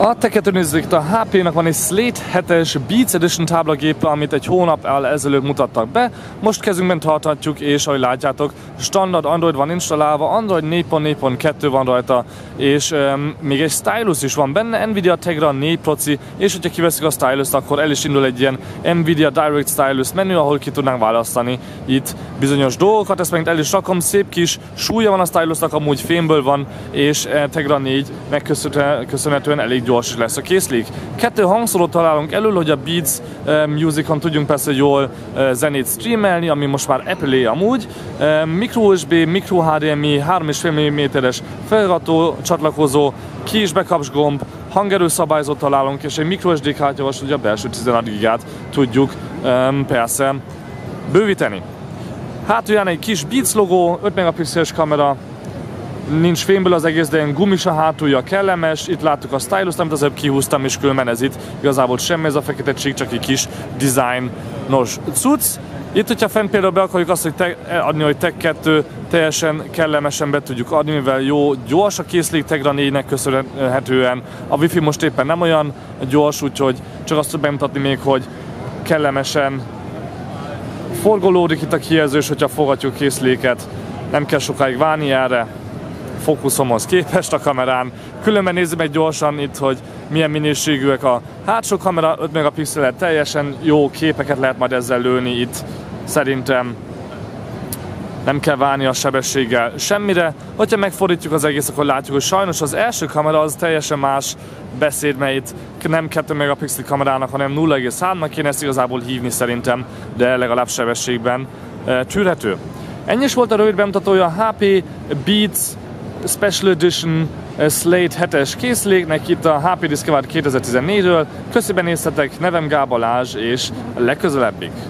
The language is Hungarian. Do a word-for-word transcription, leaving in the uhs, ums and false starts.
A Tech kettő nézzük, itt a há pé-nek van egy Slate hetes Beats Edition táblagépe, amit egy hónap el ezelőtt mutattak be. Most kezünkben tarthatjuk, és ahogy látjátok, standard Android van installálva, Android négy pont négy pont kettő van rajta, és um, még egy stylus is van benne, Nvidia Tegra négy proci, és hogyha kiveszik a stylust, akkor el is indul egy ilyen Nvidia Direct Stylus menü, ahol ki tudnánk választani itt bizonyos dolgokat, ezt megint el is rakom, szép kis súlya van a stylusnak, amúgy fémből van, és uh, Tegra négy megköszönhetően elég gyors lesz a készlék. Kettő hangszórót találunk elől, hogy a Beats um, Musicon tudjunk persze jól uh, zenét streamelni, ami most már Apple-é amúgy. Um, microSD, microHDMI, három egész öt milliméteres felrató csatlakozó, ki- és bekapcs gomb, hangerőszabályzót találunk, és egy microSD kártyavas, hogy a belső tizenhat gigát tudjuk um, persze bővíteni. Hátulján egy kis Beats logó, öt megapixeles kamera, nincs fémből az egész, de gumis a hátulja, kellemes. Itt láttuk a stylust, amit azért kihúztam, és különben ez itt igazából semmi, ez a fekete csík, csak egy kis designos cucc. Itt, hogyha fent például be akarjuk azt, hogy te, adni, hogy Tech kettő teljesen kellemesen be tudjuk adni, mivel jó, gyors a készlék Tegra négynek köszönhetően. A wifi most éppen nem olyan gyors, úgyhogy csak azt tudom bemutatni még, hogy kellemesen forgolódik itt a kijelzős, hogyha forgatjuk készléket. Nem kell sokáig várni erre. Fókuszomhoz képest a kamerán. Különben nézzük meg gyorsan itt, hogy milyen minőségűek a hátsó kamera, öt megapixelet, teljesen jó képeket lehet majd ezzel lőni itt. Szerintem nem kell várni a sebességgel semmire. Hogyha megfordítjuk az egész, akkor látjuk, hogy sajnos az első kamera az teljesen más beszéd, mert itt nem két megapixel kamerának, hanem nulla egész háromnak kéne ezt igazából hívni szerintem, de legalább sebességben e, tűrhető. Ennyi is volt a rövid bemutatója a há pé Beats Special Edition Slate hetes készléknek itt a há pé Discover kétezer-tizennégyről. Köszönöm, néztetek, nevem Gábor László, és legközelebbig!